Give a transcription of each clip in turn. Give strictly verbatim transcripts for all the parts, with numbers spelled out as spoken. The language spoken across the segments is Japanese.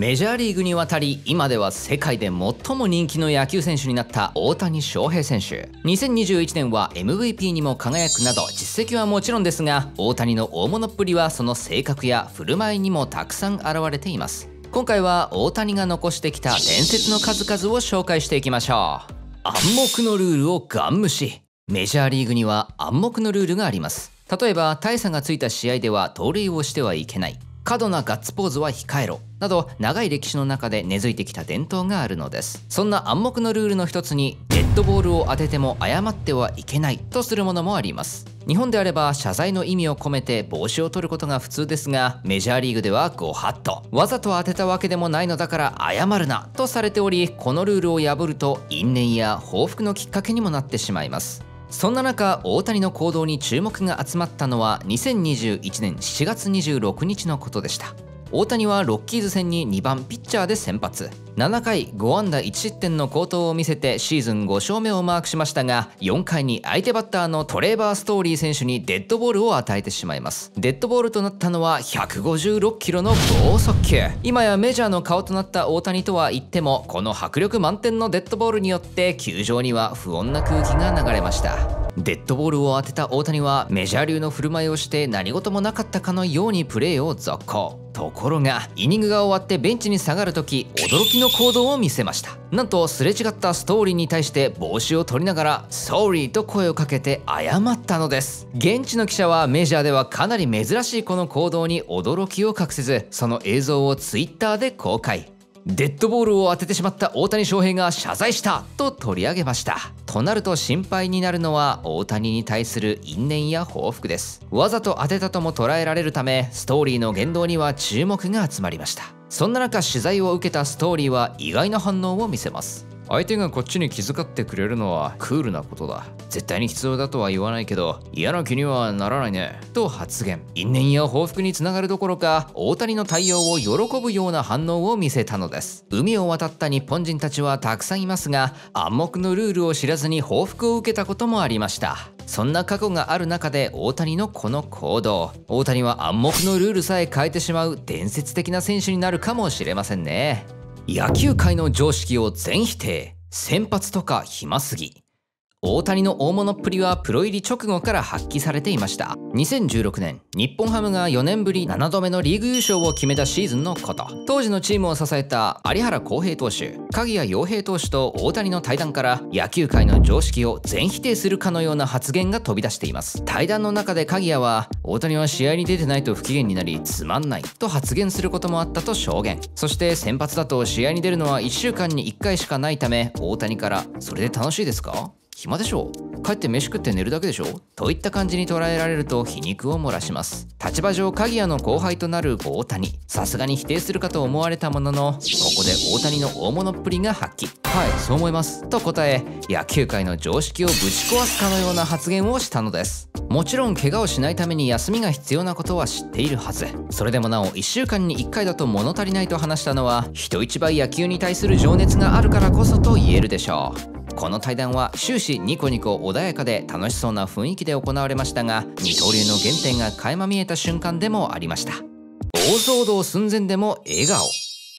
メジャーリーグに渡り、今では世界で最も人気の野球選手になった大谷翔平選手。にせんにじゅういちねんは エムブイピー にも輝くなど実績はもちろんですが、大谷の大物っぷりはその性格や振る舞いにもたくさん現れています。今回は大谷が残してきた伝説の数々を紹介していきましょう。暗黙のルールをガン無視。メジャーリーグには暗黙のルールがあります。例えば大差がついた試合では盗塁をしてはいけない、過度なガッツポーズは控えろなど、長い歴史の中で根付いてきた伝統があるのです。そんな暗黙のルールの一つに、デッドボールを当てても謝ってはいけないとするものもあります。日本であれば謝罪の意味を込めて帽子を取ることが普通ですが、メジャーリーグではご法度、わざと当てたわけでもないのだから謝るなとされており、このルールを破ると因縁や報復のきっかけにもなってしまいます。そんな中、大谷の行動に注目が集まったのはにせんにじゅういちねんしちがつにじゅうろくにちのことでした。大谷はロッキーズ戦ににばんピッチャーで先発、ななかいごあんだいちしってんの好投を見せてシーズンごしょうめをマークしましたが、よんかいに相手バッターのトレーバー・ストーリー選手にデッドボールを与えてしまいます。デッドボールとなったのはひゃくごじゅうろくキロの剛速球。今やメジャーの顔となった大谷とは言っても、この迫力満点のデッドボールによって球場には不穏な空気が流れました。デッドボールを当てた大谷はメジャー流の振る舞いをして何事もなかったかのようにプレーを続行。ところがイニングが終わってベンチに下がるとき、驚きの行動を見せました。なんとすれ違ったストーリーに対して帽子を取りながら「Sorry」と声をかけて謝ったのです。現地の記者はメジャーではかなり珍しいこの行動に驚きを隠せず、その映像をツイッターで公開。デッドボールを当ててしまった大谷翔平が謝罪したと取り上げました。となると心配になるのは大谷に対する因縁や報復です。わざと当てたとも捉えられるため、ストーリーの言動には注目が集まりました。そんな中、取材を受けたストーリーは意外な反応を見せます。相手がこっちに気遣ってくれるのはクールなことだ。絶対に必要だとは言わないけど、嫌な気にはならないね。と発言。因縁や報復につながるどころか、大谷の対応を喜ぶような反応を見せたのです。海を渡った日本人たちはたくさんいますが、暗黙のルールを知らずに報復を受けたこともありました。そんな過去がある中で大谷のこの行動。大谷は暗黙のルールさえ変えてしまう伝説的な選手になるかもしれませんね。野球界の常識を全否定。先発とか暇すぎ。大谷の大物っぷりはプロ入り直後から発揮されていました。にせんじゅうろくねん、日本ハムがよねんぶりななどめのリーグ優勝を決めたシーズンのこと。当時のチームを支えた有原航平投手、鍵谷陽平投手と大谷の対談から、野球界の常識を全否定するかのような発言が飛び出しています。対談の中で鍵谷は、大谷は試合に出てないと不機嫌になりつまんないと発言することもあったと証言。そして先発だと試合に出るのはいっしゅうかんにいっかいしかないため、大谷から「それで楽しいですか？暇でしょ？帰って飯食って寝るだけでしょ？」といった感じに捉えられると皮肉を漏らします。立場上鍵谷の後輩となる大谷、さすがに否定するかと思われたものの、ここで大谷の大物っぷりが発揮。はい、そう思いますと答え、野球界の常識をぶち壊すかのような発言をしたのです。もちろん怪我をしないために休みが必要なことは知っているはず。それでもなおいっしゅうかんにいっかいだと物足りないと話したのは、人一倍野球に対する情熱があるからこそと言えるでしょう。この対談は終始ニコニコ穏やかで楽しそうな雰囲気で行われましたが、二刀流の原点が垣間見えた瞬間でもありました。大騒動寸前でも笑顔。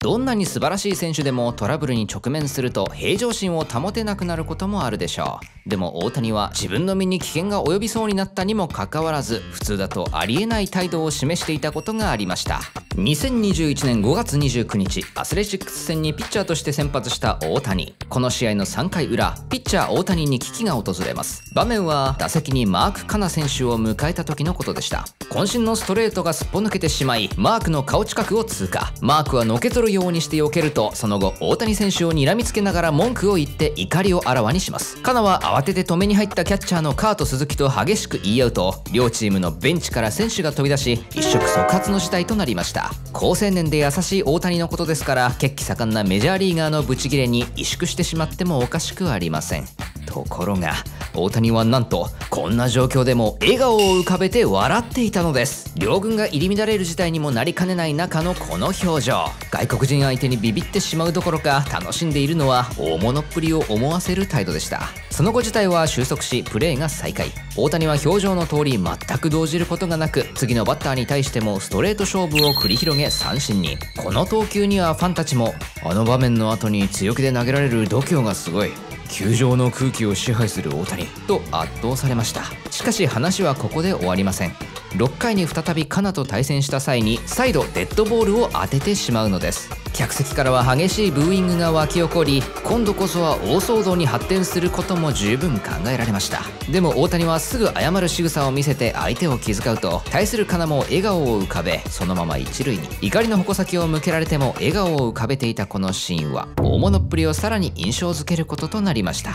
どんなに素晴らしい選手でもトラブルに直面すると平常心を保てなくなることもあるでしょう。でも大谷は自分の身に危険が及びそうになったにもかかわらず、普通だとありえない態度を示していたことがありました。にせんにじゅういちねんごがつにじゅうくにち、アスレチックス戦にピッチャーとして先発した大谷。この試合のさんかいうら、ピッチャー大谷に危機が訪れます。場面は打席にマーク・カナ選手を迎えた時のことでした。渾身のストレートがすっぽ抜けてしまい、マークの顔近くを通過。マークはのけぞるようにして避けると、その後大谷選手を睨みつけながら文句を言って怒りをあらわにします。カナは慌てて止めに入ったキャッチャーのカート鈴木と激しく言い合うと、両チームのベンチから選手が飛び出し、一触即発の事態となりました。好青年で優しい大谷のことですから、血気盛んなメジャーリーガーのブチギレに萎縮してしまってもおかしくありません。ところが大谷はなんとこんな状況でも笑顔を浮かべて笑っていたのです。両軍が入り乱れる事態にもなりかねない中のこの表情、外国人相手にビビってしまうどころか楽しんでいるのは大物っぷりを思わせる態度でした。その後事態は収束し、プレーが再開。大谷は表情の通り全く動じることがなく、次のバッターに対してもストレート勝負を繰り広げ三振に。この投球にはファンたちも、あの場面の後に強気で投げられる度胸がすごい、球場の空気を支配する大谷と圧倒されました。しかし話はここで終わりません。ろっかいに再びカナと対戦した際に再度デッドボールを当ててしまうのです。客席からは激しいブーイングが沸き起こり、今度こそは大騒動に発展することも十分考えられました。でも大谷はすぐ謝る仕草を見せて相手を気遣うと、対するカナも笑顔を浮かべそのまま一塁に。怒りの矛先を向けられても笑顔を浮かべていたこのシーンは、大物っぷりをさらに印象づけることとなりました。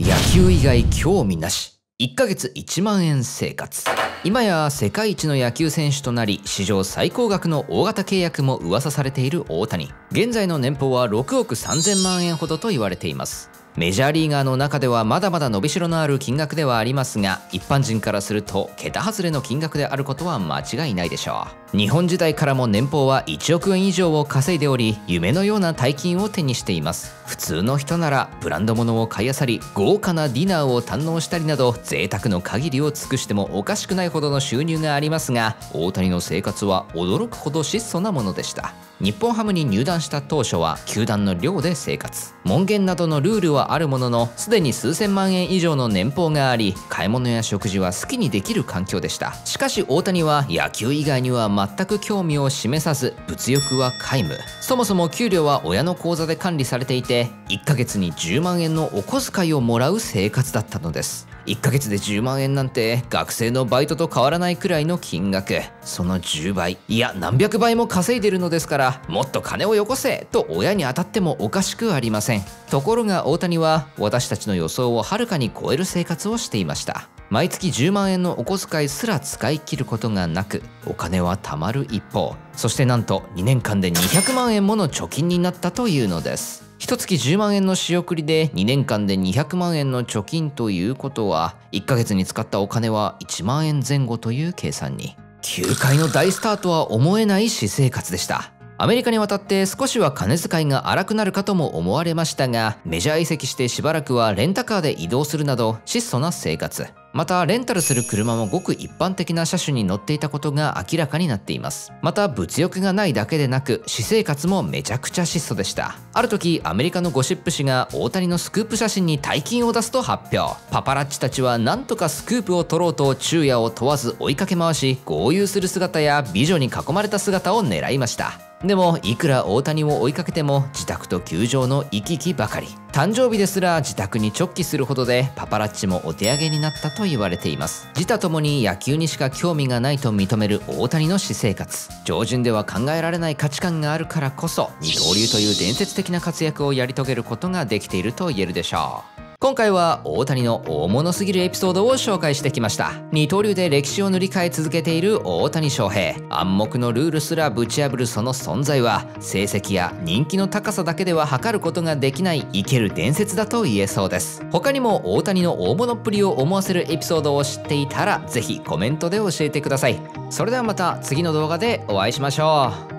野球以外興味なし、いっかげついちまんえん生活。今や世界一の野球選手となり、史上最高額の大型契約も噂されている大谷。現在の年俸はろくおくさんぜんまんえんほどと言われています。メジャーリーガーの中ではまだまだ伸びしろのある金額ではありますが、一般人からすると桁外れの金額であることは間違いないでしょう。日本時代からも年俸はいちおくえん以上を稼いでおり、夢のような大金を手にしています。普通の人ならブランド物を買い漁り、豪華なディナーを堪能したりなど、贅沢の限りを尽くしてもおかしくないほどの収入がありますが、大谷の生活は驚くほど質素なものでした。日本ハムに入団した当初は球団の寮で生活、門限などのルールはあるものの、すでに数千万円以上の年俸があり、買い物や食事は好きにできる環境でした。しかし大谷は野球以外には全く興味を示さず、物欲は皆無。そもそも給料は親の口座で管理されていて、いっかげつにじゅうまんえんのお小遣いをもらう生活だったのです。いっかげつでじゅうまんえんなんて学生のバイトと変わらないくらいの金額。そのじゅうばい、いや何百倍も稼いでるのですから、もっと金をよこせと親に当たってもおかしくありません。ところが大谷は私たちの予想をはるかに超える生活をしていました。毎月じゅうまんえんのお小遣いすら使い切ることがなく、お金は貯まる一方、そしてなんとにねんかんでにひゃくまんえんもの貯金になったというのです。一月じゅうまんえんの仕送りでにねんかんでにひゃくまんえんの貯金ということは、いっかげつに使ったお金はいちまんえんぜん後という計算に。球界の大スターとは思えない私生活でした。アメリカに渡って少しは金遣いが荒くなるかとも思われましたが、メジャー移籍してしばらくはレンタカーで移動するなど質素な生活。またレンタルする車もごく一般的な車種に乗っていたことが明らかになっています。また物欲がないだけでなく、私生活もめちゃくちゃ質素でした。ある時アメリカのゴシップ誌が大谷のスクープ写真に大金を出すと発表。パパラッチたちはなんとかスクープを撮ろうと昼夜を問わず追いかけ回し、豪遊する姿や美女に囲まれた姿を狙いました。でもいくら大谷を追いかけても自宅と球場の行き来ばかり。誕生日ですら自宅に直帰するほどで、パパラッチもお手上げになったと言われています。自他ともに野球にしか興味がないと認める大谷の私生活、常人では考えられない価値観があるからこそ、二刀流という伝説的な活躍をやり遂げることができていると言えるでしょう。今回は大谷の大物すぎるエピソードを紹介してきました。二刀流で歴史を塗り替え続けている大谷翔平、暗黙のルールすらぶち破るその存在は、成績や人気の高さだけでは測ることができない生ける伝説だと言えそうです。他にも大谷の大物っぷりを思わせるエピソードを知っていたら、ぜひコメントで教えてください。それではまた次の動画でお会いしましょう。